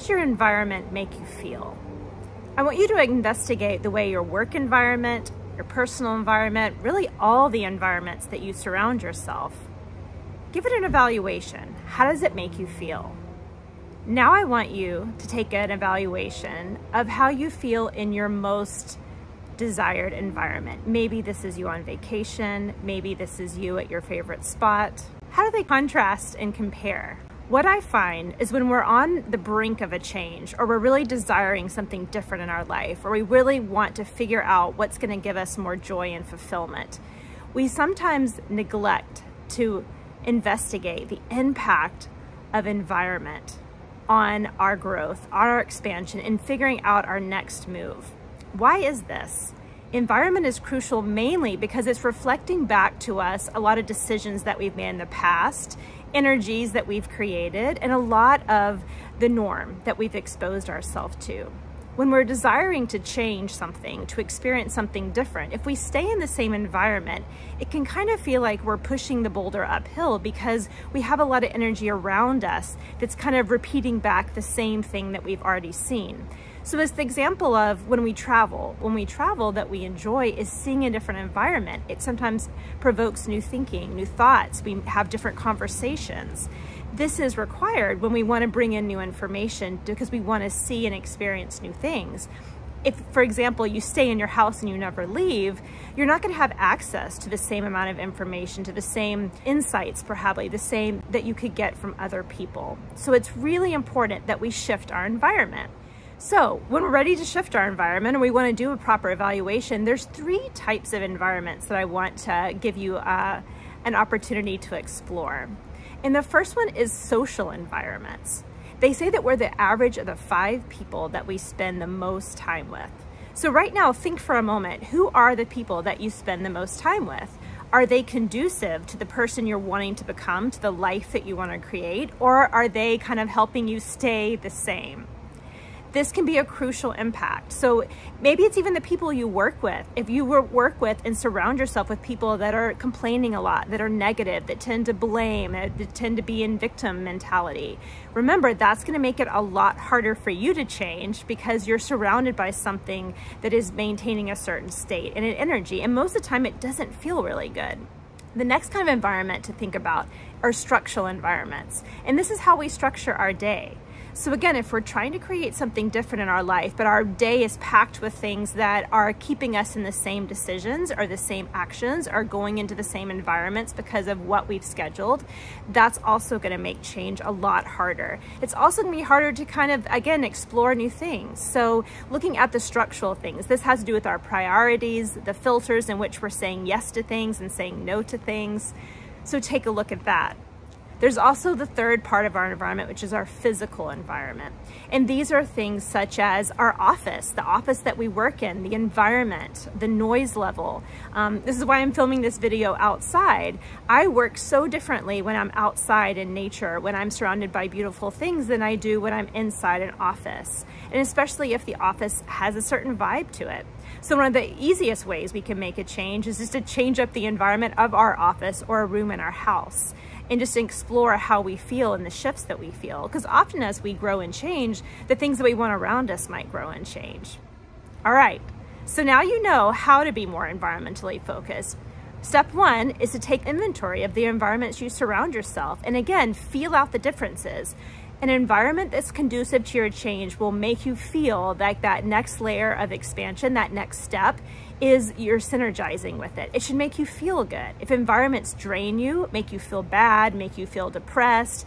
does your environment make you feel? I want you to investigate the way your work environment, your personal environment, really all the environments that you surround yourself. Give it an evaluation. How does it make you feel? Now I want you to take an evaluation of how you feel in your most desired environment. Maybe this is you on vacation. Maybe this is you at your favorite spot. How do they contrast and compare? What I find is when we're on the brink of a change, or we're really desiring something different in our life, or we really want to figure out what's going to give us more joy and fulfillment, we sometimes neglect to investigate the impact of environment on our growth, on our expansion, and figuring out our next move. Why is this? Environment is crucial mainly because it's reflecting back to us a lot of decisions that we've made in the past, energies that we've created, and a lot of the norm that we've exposed ourselves to. When we're desiring to change something, to experience something different, if we stay in the same environment, it can kind of feel like we're pushing the boulder uphill because we have a lot of energy around us that's kind of repeating back the same thing that we've already seen. So it's the example of when we travel that we enjoy is seeing a different environment. It sometimes provokes new thinking, new thoughts. We have different conversations. This is required when we want to bring in new information because we want to see and experience new things. If, for example, you stay in your house and you never leave, you're not going to have access to the same amount of information, to the same insights, probably the same that you could get from other people. So it's really important that we shift our environment. So when we're ready to shift our environment and we want to do a proper evaluation, there's three types of environments that I want to give you an opportunity to explore. And the first one is social environments. They say that we're the average of the 5 people that we spend the most time with. So right now, think for a moment, who are the people that you spend the most time with? Are they conducive to the person you're wanting to become, to the life that you want to create, or are they kind of helping you stay the same? This can be a crucial impact. So maybe it's even the people you work with. If you work with and surround yourself with people that are complaining a lot, that are negative, that tend to blame, that tend to be in victim mentality, remember that's going to make it a lot harder for you to change because you're surrounded by something that is maintaining a certain state and an energy. And most of the time it doesn't feel really good. The next kind of environment to think about are structural environments. And this is how we structure our day. So again, if we're trying to create something different in our life, but our day is packed with things that are keeping us in the same decisions or the same actions or going into the same environments because of what we've scheduled, that's also going to make change a lot harder. It's also going to be harder to kind of, again, explore new things. So looking at the structural things, this has to do with our priorities, the filters in which we're saying yes to things and saying no to things. So take a look at that. There's also the third part of our environment, which is our physical environment. And these are things such as our office, the office that we work in, the environment, the noise level. This is why I'm filming this video outside. I work so differently when I'm outside in nature, when I'm surrounded by beautiful things than I do when I'm inside an office. And especially if the office has a certain vibe to it. So one of the easiest ways we can make a change is just to change up the environment of our office or a room in our house. And just explore how we feel and the shifts that we feel. Because often as we grow and change, the things that we want around us might grow and change. All right, so now you know how to be more environmentally focused. Step one is to take inventory of the environments you surround yourself. And again, feel out the differences. An environment that's conducive to your change will make you feel like that next layer of expansion, that next step, is you're synergizing with it. It should make you feel good. If environments drain you, make you feel bad, make you feel depressed,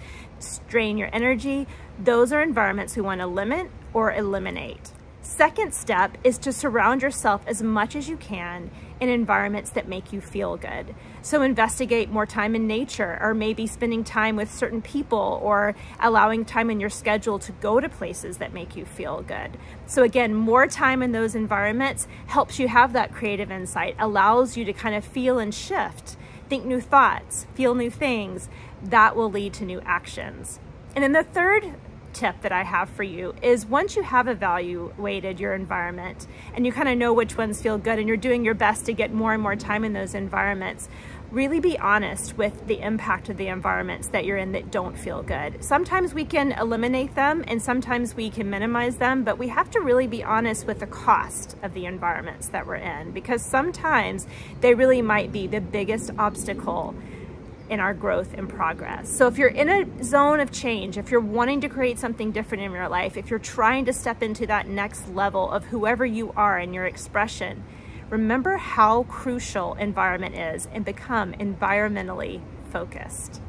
drain your energy, those are environments we want to limit or eliminate. Second step is to surround yourself as much as you can in environments that make you feel good. So investigate more time in nature, or maybe spending time with certain people, or allowing time in your schedule to go to places that make you feel good. So again, more time in those environments helps you have that creative insight, allows you to kind of feel and shift, think new thoughts, feel new things. That will lead to new actions. And then the third tip that I have for you is once you have evaluated your environment and you kind of know which ones feel good and you're doing your best to get more and more time in those environments, really be honest with the impact of the environments that you're in that don't feel good. Sometimes we can eliminate them and sometimes we can minimize them, but we have to really be honest with the cost of the environments that we're in, because sometimes they really might be the biggest obstacle in our growth and progress. So if you're in a zone of change, if you're wanting to create something different in your life, if you're trying to step into that next level of whoever you are in your expression, remember how crucial environment is and become environmentally focused.